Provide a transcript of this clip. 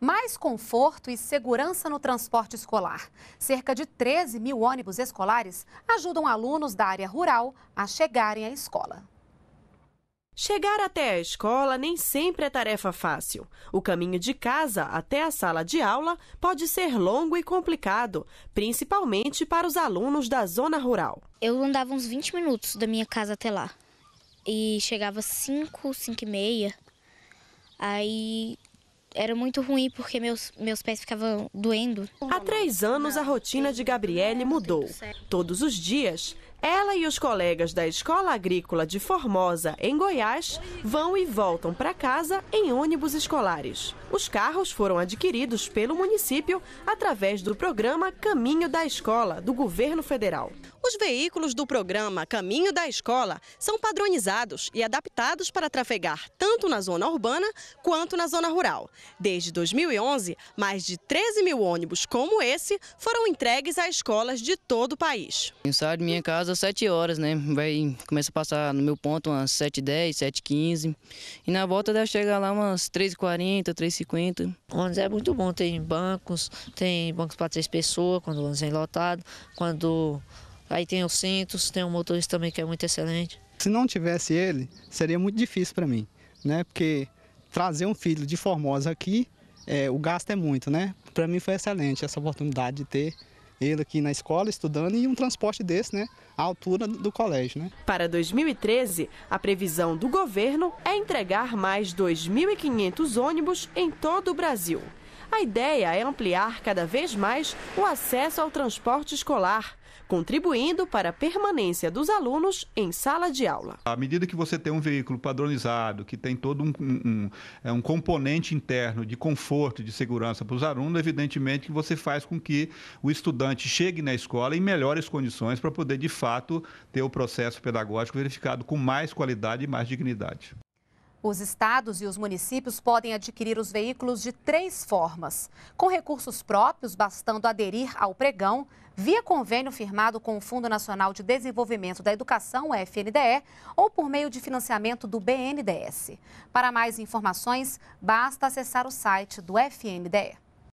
mais conforto e segurança no transporte escolar. Cerca de 13 mil ônibus escolares ajudam alunos da área rural a chegarem à escola. Chegar até a escola nem sempre é tarefa fácil. O caminho de casa até a sala de aula pode ser longo e complicado, principalmente para os alunos da zona rural. Eu andava uns 20 minutos da minha casa até lá e chegava 5h, 5h30. Aí era muito ruim porque meus pés ficavam doendo. Há 3 anos a rotina de Gabriele mudou. Todos os dias, ela e os colegas da Escola Agrícola de Formosa, em Goiás, vão e voltam para casa em ônibus escolares. Os carros foram adquiridos pelo município através do programa Caminho da Escola, do governo federal. Os veículos do programa Caminho da Escola são padronizados e adaptados para trafegar tanto na zona urbana quanto na zona rural. Desde 2011, mais de 13 mil ônibus como esse foram entregues a escolas de todo o país. Eu saio de minha casa às 7 horas, né? Começa a passar no meu ponto umas 7h10, 7h15. E na volta deve chegar lá umas 3h40, 3h50. O ônibus é muito bom, tem bancos para 3 pessoas, quando o ônibus é lotado, quando... Aí tem os cintos, tem um motorista também que é muito excelente. Se não tivesse ele, seria muito difícil para mim, né? Porque trazer um filho de Formosa aqui, o gasto é muito, né? Para mim foi excelente essa oportunidade de ter ele aqui na escola estudando e um transporte desse, né? À altura do colégio, né? Para 2013, a previsão do governo é entregar mais 2.500 ônibus em todo o Brasil. A ideia é ampliar cada vez mais o acesso ao transporte escolar, contribuindo para a permanência dos alunos em sala de aula. À medida que você tem um veículo padronizado, que tem todo um componente interno de conforto, de segurança para os alunos, evidentemente que você faz com que o estudante chegue na escola em melhores condições para poder, de fato, ter o processo pedagógico verificado com mais qualidade e mais dignidade. Os estados e os municípios podem adquirir os veículos de 3 formas. Com recursos próprios, bastando aderir ao pregão, via convênio firmado com o Fundo Nacional de Desenvolvimento da Educação, FNDE, ou por meio de financiamento do BNDES. Para mais informações, basta acessar o site do FNDE.